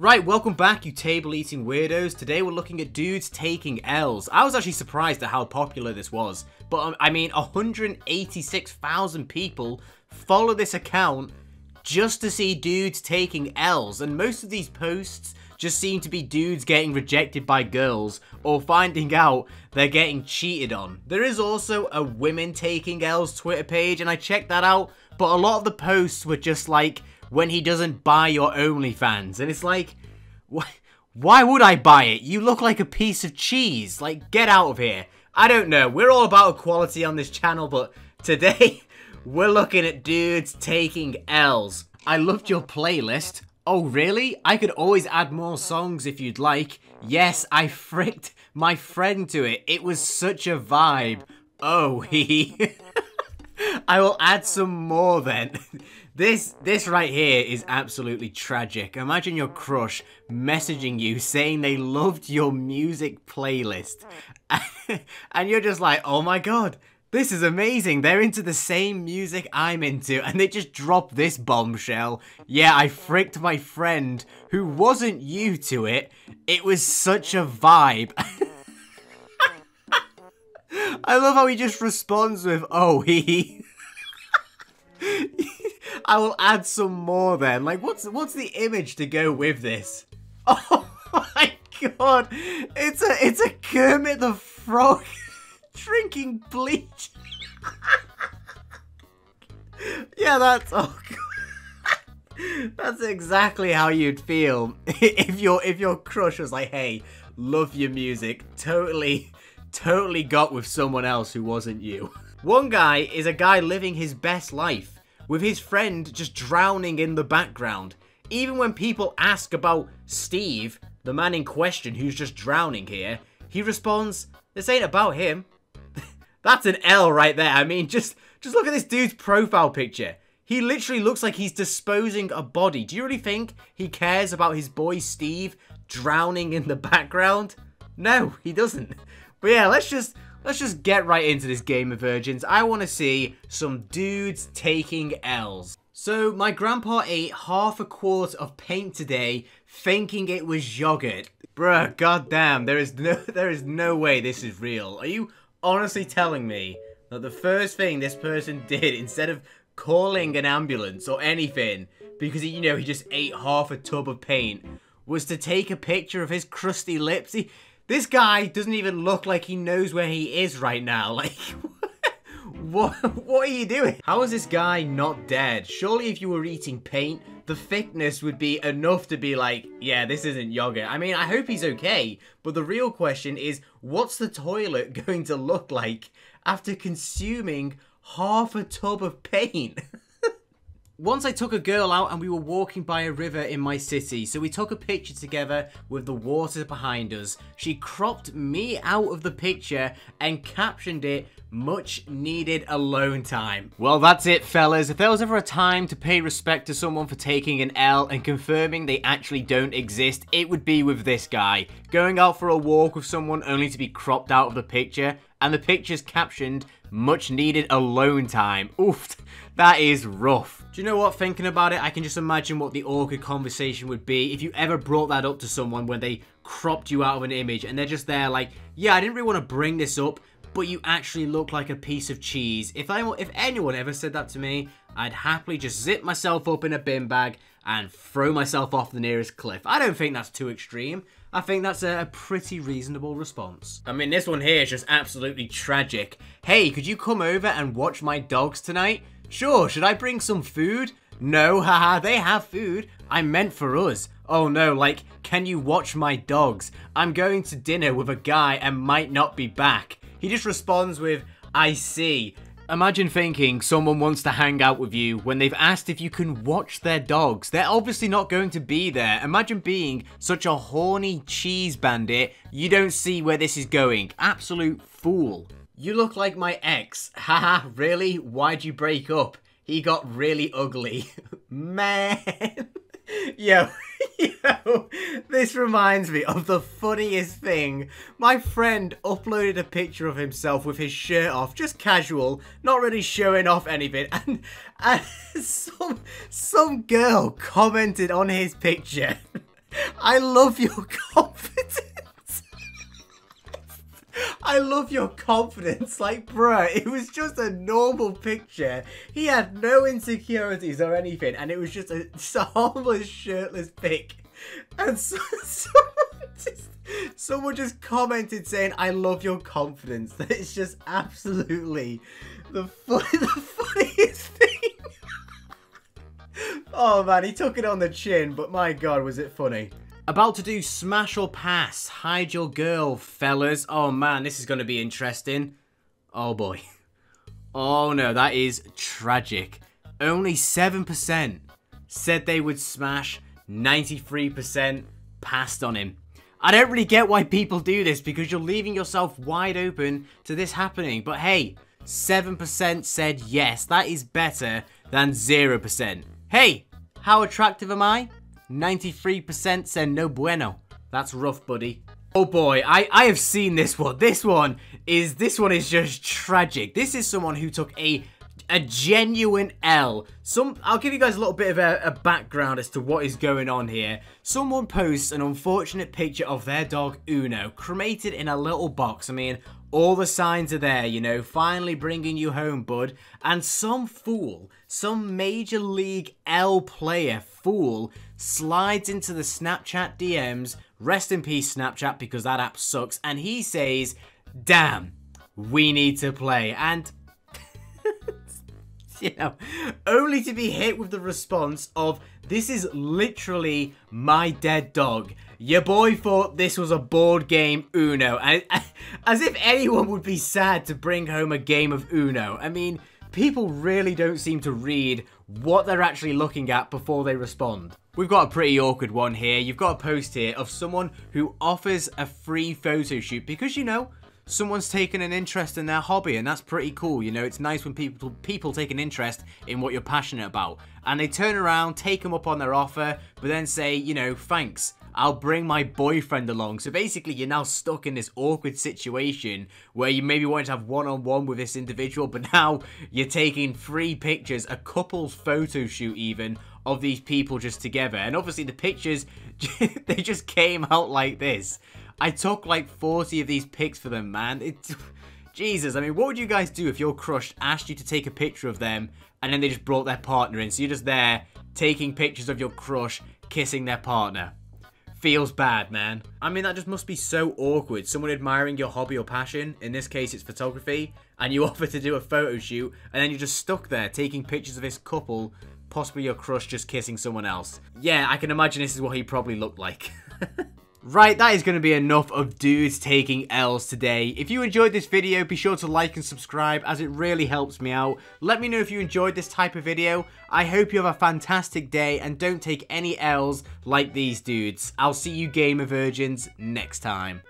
Right, welcome back, you table-eating weirdos. Today we're looking at dudes taking L's. I was actually surprised at how popular this was. But, I mean, 186,000 people follow this account just to see dudes taking L's. And most of these posts just seem to be dudes getting rejected by girls or finding out they're getting cheated on. There is also a women taking L's Twitter page, and I checked that out. But a lot of the posts were just like, when he doesn't buy your OnlyFans. And it's like, why would I buy it? You look like a piece of cheese. Like, get out of here. I don't know. We're all about equality on this channel, but today we're looking at dudes taking L's. I loved your playlist. Oh, really? I could always add more songs if you'd like. Yes, I fricked my friend to it. It was such a vibe. Oh, hee. I will add some more then. This right here is absolutely tragic. Imagine your crush messaging you saying they loved your music playlist. And you're just like, oh my god, this is amazing. They're into the same music I'm into. And they just drop this bombshell. Yeah, I fricked my friend who wasn't you to it. It was such a vibe. I love how he just responds with, oh, hee. I will add some more then. Like, what's the image to go with this? Oh my god! It's a Kermit the Frog drinking bleach. Yeah, that's oh god. That's exactly how you'd feel if your crush was like, hey, love your music, totally got with someone else who wasn't you. One guy is a guy living his best life, with his friend just drowning in the background. Even when people ask about Steve, the man in question who's just drowning here, he responds, this ain't about him. That's an L right there. I mean, just look at this dude's profile picture. He literally looks like he's disposing a body. Do you really think he cares about his boy Steve drowning in the background? No, he doesn't. But yeah, let's just get right into this game of virgins. I want to see some dudes taking L's. So my grandpa ate half a quart of paint today, thinking it was yogurt. Bruh, goddamn, there is no way this is real. Are you honestly telling me that the first thing this person did, instead of calling an ambulance or anything, because you know he just ate half a tub of paint, was to take a picture of his crusty lips? This guy doesn't even look like he knows where he is right now. Like, what are you doing? How is this guy not dead? Surely if you were eating paint, the thickness would be enough to be like, yeah, this isn't yogurt. I mean, I hope he's okay, but the real question is, what's the toilet going to look like after consuming half a tub of paint? Once I took a girl out and we were walking by a river in my city, so we took a picture together with the water behind us. She cropped me out of the picture and captioned it, much needed alone time. Well, that's it, fellas. If there was ever a time to pay respect to someone for taking an L and confirming they actually don't exist, it would be with this guy. Going out for a walk with someone only to be cropped out of the picture, and the picture's captioned, much needed alone time. Oof, that is rough. Do you know what? Thinking about it, I can just imagine what the awkward conversation would be if you ever brought that up to someone when they cropped you out of an image and they're just there like, yeah, I didn't really want to bring this up, but you actually look like a piece of cheese. If anyone ever said that to me, I'd happily just zip myself up in a bin bag and throw myself off the nearest cliff. I don't think that's too extreme. I think that's a pretty reasonable response. I mean, this one here is just absolutely tragic. Hey, could you come over and watch my dogs tonight? Sure, should I bring some food? No, haha, they have food. I meant for us. Oh no, like, can you watch my dogs? I'm going to dinner with a guy and might not be back. He just responds with, I see. Imagine thinking someone wants to hang out with you when they've asked if you can watch their dogs. They're obviously not going to be there. Imagine being such a horny cheese bandit. You don't see where this is going. Absolute fool. You look like my ex. Haha, really? Why'd you break up? He got really ugly. Man. Yo, this reminds me of the funniest thing. My friend uploaded a picture of himself with his shirt off, just casual, not really showing off anything, and some girl commented on his picture I love your confidence. I love your confidence. Like, bruh, it was just a normal picture. He had no insecurities or anything, and it was just a harmless, shirtless pic. And so, someone just commented saying, I love your confidence. That is just absolutely the funniest thing. Oh man, he took it on the chin, but my god, was it funny. About to do smash or pass, hide your girl, fellas. Oh man, this is going to be interesting. Oh boy. Oh no, that is tragic. Only 7% said they would smash, 93% passed on him. I don't really get why people do this, because you're leaving yourself wide open to this happening. But hey, 7% said yes. That is better than 0%. Hey, how attractive am I? 93% said no bueno. That's rough, buddy. Oh boy, I have seen this one. This one is just tragic. This is someone who took a genuine L. I'll give you guys a little bit of a background as to what is going on here. Someone posts an unfortunate picture of their dog Uno, cremated in a little box. I mean, all the signs are there, you know, finally bringing you home, bud. And some fool, some Major League L player fool, slides into the Snapchat DMs, rest in peace Snapchat, because that app sucks, and he says, damn, we need to play. And, you know, only to be hit with the response of, this is literally my dead dog. Your boy thought this was a board game Uno. As if anyone would be sad to bring home a game of Uno. I mean, people really don't seem to read what they're actually looking at before they respond. We've got a pretty awkward one here. You've got a post here of someone who offers a free photo shoot because, you know, someone's taken an interest in their hobby, and that's pretty cool. You know, it's nice when people take an interest in what you're passionate about. And they turn around, take them up on their offer, but then say, you know, thanks, I'll bring my boyfriend along. So basically, you're now stuck in this awkward situation where you maybe wanted to have one-on-one with this individual, but now you're taking free pictures, a couple's photo shoot even, of these people just together. And obviously the pictures, they just came out like this. I took like 40 of these pics for them, man. Jesus, I mean, what would you guys do if your crush asked you to take a picture of them and then they just brought their partner in? So you're just there taking pictures of your crush kissing their partner. Feels bad, man. I mean, that just must be so awkward. Someone admiring your hobby or passion, in this case it's photography, and you offer to do a photo shoot, and then you're just stuck there taking pictures of this couple, possibly your crush just kissing someone else. Yeah, I can imagine this is what he probably looked like. Right, that is going to be enough of dudes taking L's today. If you enjoyed this video, be sure to like and subscribe, as it really helps me out. Let me know if you enjoyed this type of video. I hope you have a fantastic day, and don't take any L's like these dudes. I'll see you gamer virgins next time.